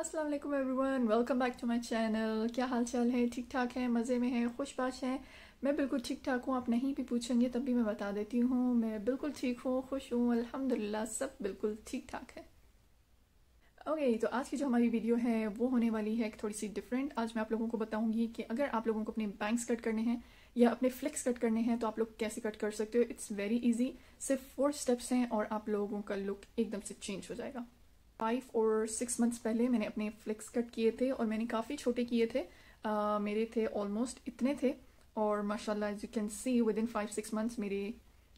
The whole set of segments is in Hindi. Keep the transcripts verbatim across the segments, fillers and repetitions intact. अस्सलाम वालेकुम everyone, welcome back to my channel. क्या हाल चाल है? ठीक ठाक है? मज़े में है? खुशबाश है? मैं बिल्कुल ठीक ठाक हूँ। आप नहीं भी पूछेंगे तब भी मैं बता देती हूँ, मैं बिल्कुल ठीक हूँ, खुश हूँ, अल्हम्दुलिल्लाह सब बिल्कुल ठीक ठाक है। ओके okay, तो आज की जो हमारी वीडियो है वो होने वाली है थोड़ी सी डिफरेंट। आज मैं आप लोगों को बताऊँगी कि अगर आप लोगों को अपने बैंक्स कट करने हैं या अपने फ्लेक्स कट करने हैं तो आप लोग कैसे कट कर सकते हो। इट्स वेरी इजी, सिर्फ फोर स्टेप्स हैं और आप लोगों का लुक एकदम से चेंज हो जाएगा। फाइव और सिक्स मंथ्स पहले मैंने अपने फ्लेक्स कट किए थे और मैंने काफ़ी छोटे किए थे, uh, मेरे थे ऑलमोस्ट इतने थे और माशाल्लाह as you can see within five six months मेरी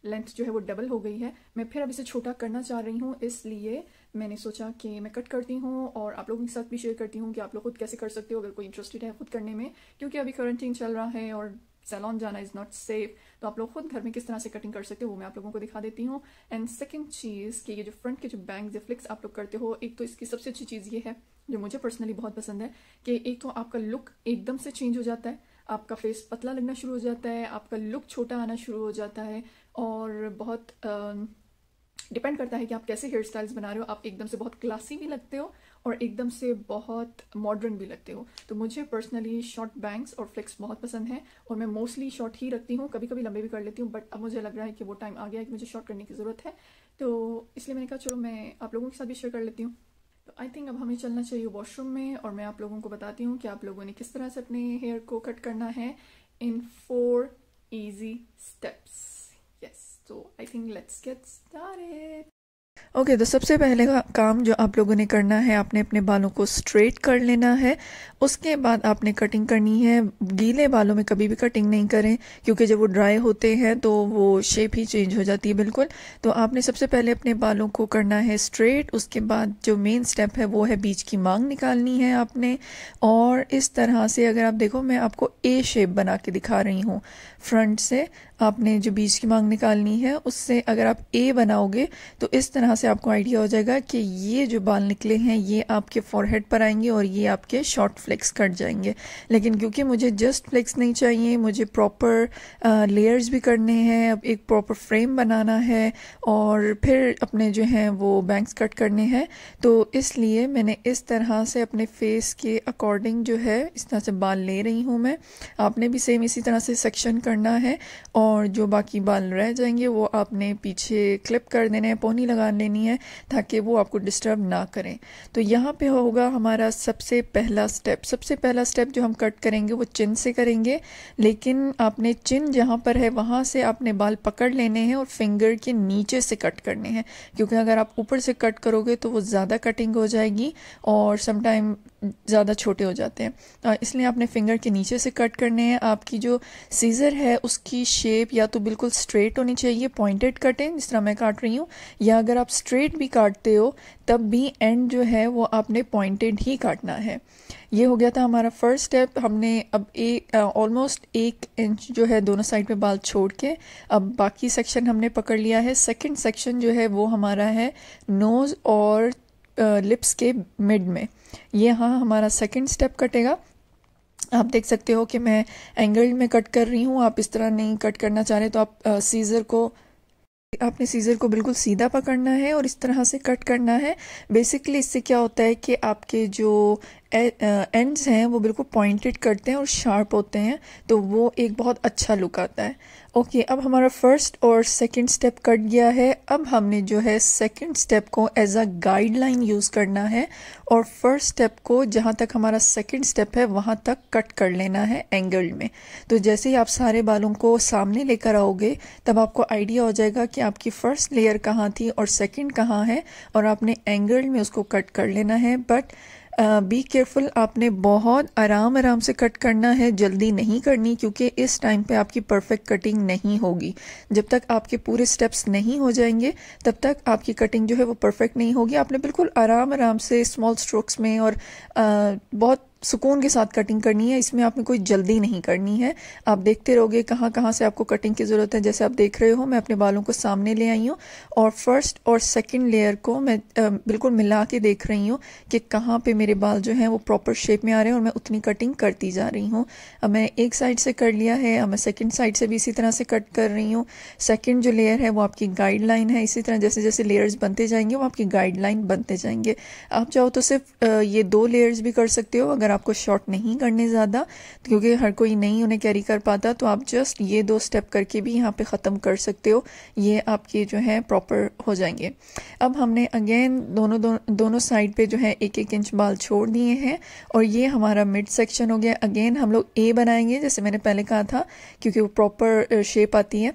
लेंथ जो है वो डबल हो गई है। मैं फिर अब इसे छोटा करना चाह रही हूँ, इसलिए मैंने सोचा कि मैं कट करती हूँ और आप लोगों के साथ भी शेयर करती हूँ कि आप लोग खुद कैसे कर सकते हो अगर कोई इंटरेस्टेड है खुद करने में, क्योंकि अभी क्वारंटीन चल रहा है और सैलॉन जाना इज़ नॉट सेफ। तो आप लोग खुद घर में किस तरह से कटिंग कर सकते हो वो मैं आप लोगों को दिखा देती हूँ। एंड सेकंड चीज़ कि ये जो फ्रंट के जो बैंक्स या फ्लिक्स आप लोग करते हो, एक तो इसकी सबसे अच्छी चीज़ ये है जो मुझे पर्सनली बहुत पसंद है कि एक तो आपका लुक एकदम से चेंज हो जाता है, आपका फेस पतला लगना शुरू हो जाता है, आपका लुक छोटा आना शुरू हो जाता है और बहुत डिपेंड uh, करता है कि आप कैसे हेयर स्टाइल्स बना रहे हो। आप एकदम से बहुत क्लासी भी लगते हो और एकदम से बहुत मॉडर्न भी लगते हो। तो मुझे पर्सनली शॉर्ट बैंक्स और फ्लेक्स बहुत पसंद हैं और मैं मोस्टली शॉर्ट ही रखती हूँ, कभी कभी लंबे भी कर लेती हूँ, बट अब मुझे लग रहा है कि वो टाइम आ गया है कि मुझे शॉर्ट करने की ज़रूरत है। तो इसलिए मैंने कहा चलो मैं आप लोगों के साथ भी शेयर कर लेती हूँ। तो आई थिंक अब हमें चलना चाहिए वॉशरूम में और मैं आप लोगों को बताती हूँ कि आप लोगों ने किस तरह से अपने हेयर को कट करना है in four easy steps. Yes, तो I think let's get started. Okay okay, तो सबसे पहले का काम जो आप लोगों ने करना है, आपने अपने बालों को स्ट्रेट कर लेना है। उसके बाद आपने कटिंग करनी है। गीले बालों में कभी भी कटिंग नहीं करें क्योंकि जब वो ड्राई होते हैं तो वो शेप ही चेंज हो जाती है बिल्कुल। तो आपने सबसे पहले अपने बालों को करना है स्ट्रेट। उसके बाद जो मेन स्टेप है वो है बीच की मांग निकालनी है आपने, और इस तरह से अगर आप देखो मैं आपको ए शेप बना के दिखा रही हूँ। फ्रंट से आपने जो बीच की मांग निकालनी है उससे अगर आप ए बनाओगे तो इस तरह से आपको आइडिया हो जाएगा कि ये जो बाल निकले हैं ये आपके फॉरहेड पर आएंगे और ये आपके शॉर्ट फ्लेक्स कट जाएंगे। लेकिन क्योंकि मुझे जस्ट फ्लेक्स नहीं चाहिए, मुझे प्रॉपर लेयर्स भी करने हैं, अब एक प्रॉपर फ्रेम बनाना है और फिर अपने जो हैं वो बैंक्स कट करने हैं, तो इसलिए मैंने इस तरह से अपने फेस के अकॉर्डिंग जो है इस तरह से बाल ले रही हूँ मैं। आपने भी सेम इसी तरह से सेक्शन करना है और जो बाकी बाल रह जाएंगे वो आपने पीछे क्लिप कर देने हैं, पोनी लगा लेनी है ताकि वो आपको डिस्टर्ब ना करें। तो यहाँ पे होगा हमारा सबसे पहला स्टेप। सबसे पहला स्टेप जो हम कट करेंगे वो चिन से करेंगे, लेकिन आपने चिन जहाँ पर है वहाँ से आपने बाल पकड़ लेने हैं और फिंगर के नीचे से कट करने हैं, क्योंकि अगर आप ऊपर से कट करोगे तो वो ज़्यादा कटिंग हो जाएगी और समटाइम ज़्यादा छोटे हो जाते हैं। इसलिए आपने फिंगर के नीचे से कट करने हैं। आपकी जो सीज़र है उसकी शेप या तो बिल्कुल स्ट्रेट होनी चाहिए, पॉइंटेड कटें जिस तरह मैं काट रही हूँ, या अगर आप स्ट्रेट भी काटते हो तब भी एंड जो है वो आपने पॉइंटेड ही काटना है। ये हो गया था हमारा फर्स्ट स्टेप। हमने अब एक ऑलमोस्ट एक इंच जो है दोनों साइड पे बाल छोड़ के अब बाकी सेक्शन हमने पकड़ लिया है। सेकंड सेक्शन जो है वो हमारा है नोज़ और लिप्स के मिड में। ये हाँ हमारा सेकंड स्टेप कटेगा। आप देख सकते हो कि मैं एंगल में कट कर रही हूँ। आप इस तरह नहीं कट करना चाह रहे तो आप सीजर को आपने सीजर को बिल्कुल सीधा पकड़ना है और इस तरह से कट करना है। बेसिकली इससे क्या होता है कि आपके जो एंड्स हैं वो बिल्कुल पॉइंटेड करते हैं और शार्प होते हैं, तो वो एक बहुत अच्छा लुक आता है। ओके okay, अब हमारा फर्स्ट और सेकंड स्टेप कट गया है। अब हमने जो है सेकंड स्टेप को एज अ गाइडलाइन यूज़ करना है और फर्स्ट स्टेप को जहाँ तक हमारा सेकंड स्टेप है वहाँ तक कट कर लेना है एंगल में। तो जैसे ही आप सारे बालों को सामने लेकर आओगे तब आपको आइडिया हो जाएगा कि आपकी फ़र्स्ट लेयर कहाँ थी और सेकंड कहाँ है, और आपने एंगल में उसको कट कर लेना है। बट बी uh, केयरफुल, आपने बहुत आराम आराम से कट करना है, जल्दी नहीं करनी, क्योंकि इस टाइम पे आपकी परफेक्ट कटिंग नहीं होगी। जब तक आपके पूरे स्टेप्स नहीं हो जाएंगे तब तक आपकी कटिंग जो है वो परफेक्ट नहीं होगी। आपने बिल्कुल आराम आराम से स्मॉल स्ट्रोक्स में और uh, बहुत सुकून के साथ कटिंग करनी है, इसमें आपने कोई जल्दी नहीं करनी है। आप देखते रहोगे कहाँ कहाँ से आपको कटिंग की ज़रूरत है। जैसे आप देख रहे हो मैं अपने बालों को सामने ले आई हूँ और फर्स्ट और सेकंड लेयर को मैं बिल्कुल मिला के देख रही हूँ कि कहाँ पे मेरे बाल जो हैं वो प्रॉपर शेप में आ रहे हैं और मैं उतनी कटिंग करती जा रही हूँ। अब मैंने एक साइड से कर लिया है, अब मैं सेकेंड साइड से भी इसी तरह से कट कर रही हूँ। सेकेंड जो लेयर है वो आपकी गाइडलाइन है। इसी तरह जैसे जैसे लेयर्स बनते जाएंगे वो आपकी गाइडलाइन बनते जाएंगे। आप चाहो तो सिर्फ ये दो लेयर्स भी कर सकते हो अगर आपको शॉर्ट नहीं करने ज़्यादा, क्योंकि हर कोई नहीं उन्हें कैरी कर पाता, तो आप जस्ट ये दो स्टेप करके भी यहाँ पे ख़त्म कर सकते हो। ये आपके जो है प्रॉपर हो जाएंगे। अब हमने अगेन दोनों दो, दोनों साइड पे जो है एक एक इंच बाल छोड़ दिए हैं और ये हमारा मिड सेक्शन हो गया। अगेन हम लोग ए बनाएंगे जैसे मैंने पहले कहा था, क्योंकि वो प्रॉपर शेप आती है।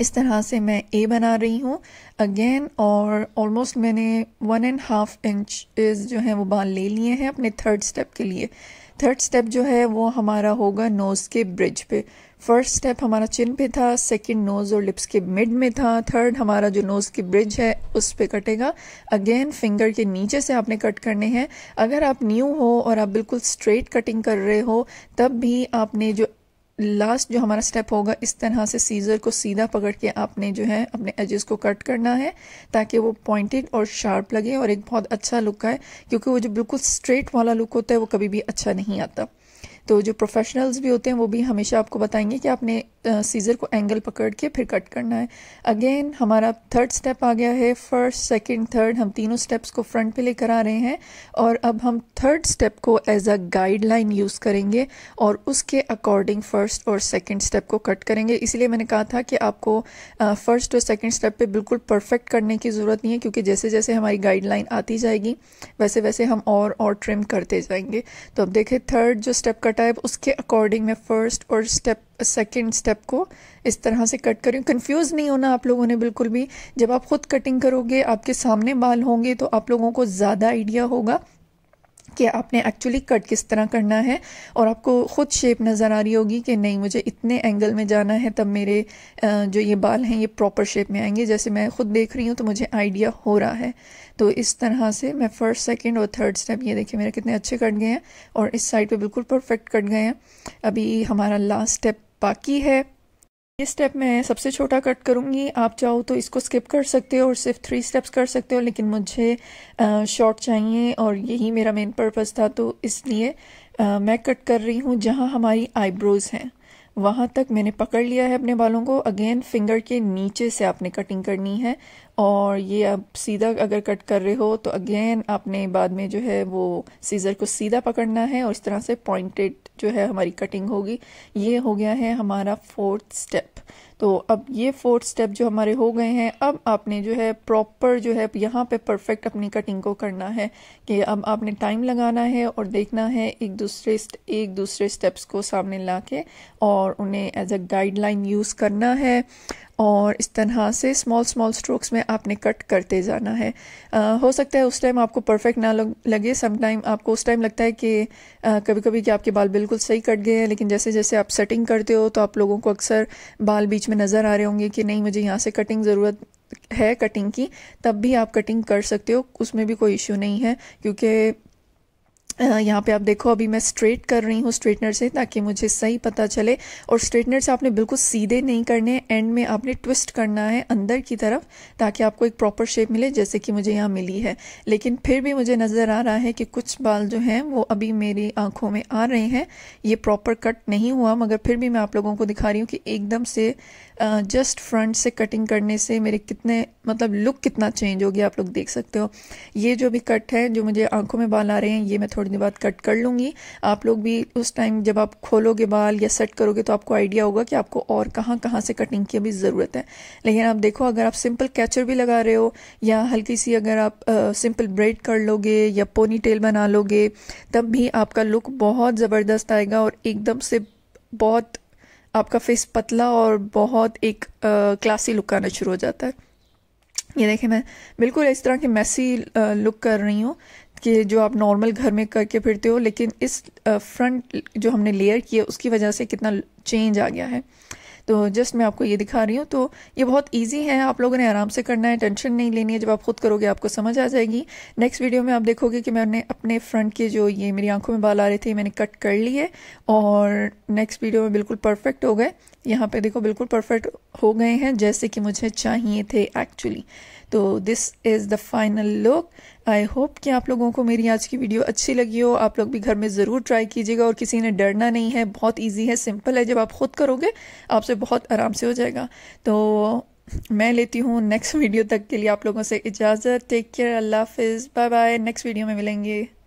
इस तरह से मैं ए बना रही हूँ अगेन और ऑलमोस्ट मैंने वन एंड हाफ इंच जो है वो बाल ले लिए हैं अपने थर्ड स्टेप के लिए। थर्ड स्टेप जो है वो हमारा होगा नोज़ के ब्रिज पे। फर्स्ट स्टेप हमारा चिन पे था, सेकंड नोज़ और लिप्स के मिड में था, थर्ड हमारा जो नोज़ की ब्रिज है उस पे कटेगा। अगेन फिंगर के नीचे से आपने कट करने हैं। अगर आप न्यू हो और आप बिल्कुल स्ट्रेट कटिंग कर रहे हो तब भी आपने जो लास्ट जो हमारा स्टेप होगा इस तरह से सीजर को सीधा पकड़ के आपने जो है अपने एजेस को कट करना है ताकि वो पॉइंटेड और शार्प लगे और एक बहुत अच्छा लुक आए, क्योंकि वो जो बिल्कुल स्ट्रेट वाला लुक होता है वो कभी भी अच्छा नहीं आता। तो जो प्रोफेशनल्स भी होते हैं वो भी हमेशा आपको बताएंगे कि आपने सीजर को एंगल पकड़ के फिर कट करना है। अगेन हमारा थर्ड स्टेप आ गया है। फर्स्ट सेकंड थर्ड हम तीनों स्टेप्स को फ्रंट पे लेकर आ रहे हैं और अब हम थर्ड स्टेप को एज अ गाइडलाइन यूज़ करेंगे और उसके अकॉर्डिंग फ़र्स्ट और सेकंड स्टेप को कट करेंगे। इसलिए मैंने कहा था कि आपको फ़र्स्ट और सेकेंड स्टेप पर बिल्कुल परफेक्ट करने की ज़रूरत नहीं है, क्योंकि जैसे जैसे हमारी गाइडलाइन आती जाएगी वैसे वैसे हम और और ट्रिम करते जाएंगे। तो अब देखें थर्ड जो स्टेप कटा है उसके अकॉर्डिंग मैं फ़र्स्ट और स्टेप सेकेंड स्टेप को इस तरह से कट करी हूँ। कन्फ्यूज़ नहीं होना आप लोगों ने बिल्कुल भी। जब आप ख़ुद कटिंग करोगे आपके सामने बाल होंगे तो आप लोगों को ज़्यादा आइडिया होगा कि आपने एक्चुअली कट किस तरह करना है और आपको ख़ुद शेप नज़र आ रही होगी कि नहीं मुझे इतने एंगल में जाना है तब मेरे जो ये बाल हैं ये प्रॉपर शेप में आएंगे। जैसे मैं ख़ुद देख रही हूँ तो मुझे आइडिया हो रहा है। तो इस तरह से मैं फ़र्स्ट सेकंड और थर्ड स्टेप, ये देखिए मेरे कितने अच्छे कट गए हैं और इस साइड पर बिल्कुल परफेक्ट कट गए हैं। अभी हमारा लास्ट स्टेप बाकी है। ये स्टेप मैं सबसे छोटा कट करूँगी। आप चाहो तो इसको स्किप कर सकते हो और सिर्फ थ्री स्टेप्स कर सकते हो, लेकिन मुझे शॉर्ट चाहिए और यही मेरा मेन पर्पस था, तो इसलिए आ, मैं कट कर रही हूँ जहाँ हमारी आईब्रोज़ हैं वहाँ तक मैंने पकड़ लिया है अपने बालों को। अगेन फिंगर के नीचे से आपने कटिंग करनी है और ये अब सीधा अगर कट कर रहे हो तो अगेन आपने बाद में जो है वो सीजर को सीधा पकड़ना है और इस तरह से पॉइंटेड जो है हमारी कटिंग होगी। ये हो गया है हमारा फोर्थ स्टेप। तो अब ये फोर्थ स्टेप जो हमारे हो गए हैं। अब आपने जो है प्रॉपर जो है यहाँ पे परफेक्ट अपनी कटिंग को करना है कि अब आपने टाइम लगाना है और देखना है एक दूसरे एक दूसरे स्टेप्स को सामने ला के और उन्हें एज अ गाइडलाइन यूज़ करना है और इस तरह से स्मॉल स्मॉल स्ट्रोक्स में आपने कट करते जाना है। आ, हो सकता है उस टाइम आपको परफेक्ट ना लगे। समटाइम आपको उस टाइम लगता है कि आ, कभी कभी कि आपके बाल बिल्कुल सही कट गए हैं, लेकिन जैसे जैसे आप सेटिंग करते हो तो आप लोगों को अक्सर बाल बीच में नज़र आ रहे होंगे कि नहीं मुझे यहाँ से कटिंग ज़रूरत है कटिंग की। तब भी आप कटिंग कर सकते हो, उसमें भी कोई इशू नहीं है, क्योंकि यहाँ पे आप देखो अभी मैं स्ट्रेट कर रही हूँ स्ट्रेटनर से ताकि मुझे सही पता चले। और स्ट्रेटनर से आपने बिल्कुल सीधे नहीं करने, एंड में आपने ट्विस्ट करना है अंदर की तरफ ताकि आपको एक प्रॉपर शेप मिले, जैसे कि मुझे यहाँ मिली है। लेकिन फिर भी मुझे नज़र आ रहा है कि कुछ बाल जो हैं वो अभी मेरी आँखों में आ रहे हैं, ये प्रॉपर कट नहीं हुआ, मगर फिर भी मैं आप लोगों को दिखा रही हूँ कि एकदम से जस्ट फ्रंट से कटिंग करने से मेरे कितने मतलब लुक कितना चेंज हो गया, आप लोग देख सकते हो। ये जो भी कट है जो मुझे आँखों में बाल आ रहे हैं ये मैं थोड़ी देर बाद कट कर लूँगी। आप लोग भी उस टाइम जब आप खोलोगे बाल या सेट करोगे तो आपको आइडिया होगा कि आपको और कहाँ कहाँ से कटिंग की अभी ज़रूरत है। लेकिन आप देखो अगर आप सिंपल कैचर भी लगा रहे हो या हल्की सी अगर आप आ, सिंपल ब्रेड कर लोगे या पोनी टेल बना लोगे तब भी आपका लुक बहुत ज़बरदस्त आएगा और एकदम से बहुत आपका फेस पतला और बहुत एक क्लासी लुक आना शुरू हो जाता है। ये देखें मैं बिल्कुल इस तरह की मैसी लुक कर रही हूँ कि जो आप नॉर्मल घर में करके फिरते हो, लेकिन इस फ्रंट जो हमने लेयर की है उसकी वजह से कितना चेंज आ गया है। तो जस्ट मैं आपको ये दिखा रही हूँ। तो ये बहुत ईजी है, आप लोगों ने आराम से करना है, टेंशन नहीं लेनी है। जब आप खुद करोगे आपको समझ आ जाएगी। नेक्स्ट वीडियो में आप देखोगे कि मैंने अपने फ्रंट के जो ये मेरी आंखों में बाल आ रहे थे मैंने कट कर लिए और नेक्स्ट वीडियो में बिल्कुल परफेक्ट हो गए। यहाँ पे देखो बिल्कुल परफेक्ट हो गए हैं जैसे कि मुझे चाहिए थे एक्चुअली। तो this is the final look. I hope कि आप लोगों को मेरी आज की वीडियो अच्छी लगी हो। आप लोग भी घर में ज़रूर ट्राई कीजिएगा और किसी ने डरना नहीं है, बहुत इजी है, सिंपल है। जब आप खुद करोगे आपसे बहुत आराम से हो जाएगा। तो मैं लेती हूँ नेक्स्ट वीडियो तक के लिए आप लोगों से इजाज़त। टेक केयर, अल्लाह हाफिज़, बाय बाय। नेक्स्ट वीडियो में मिलेंगे।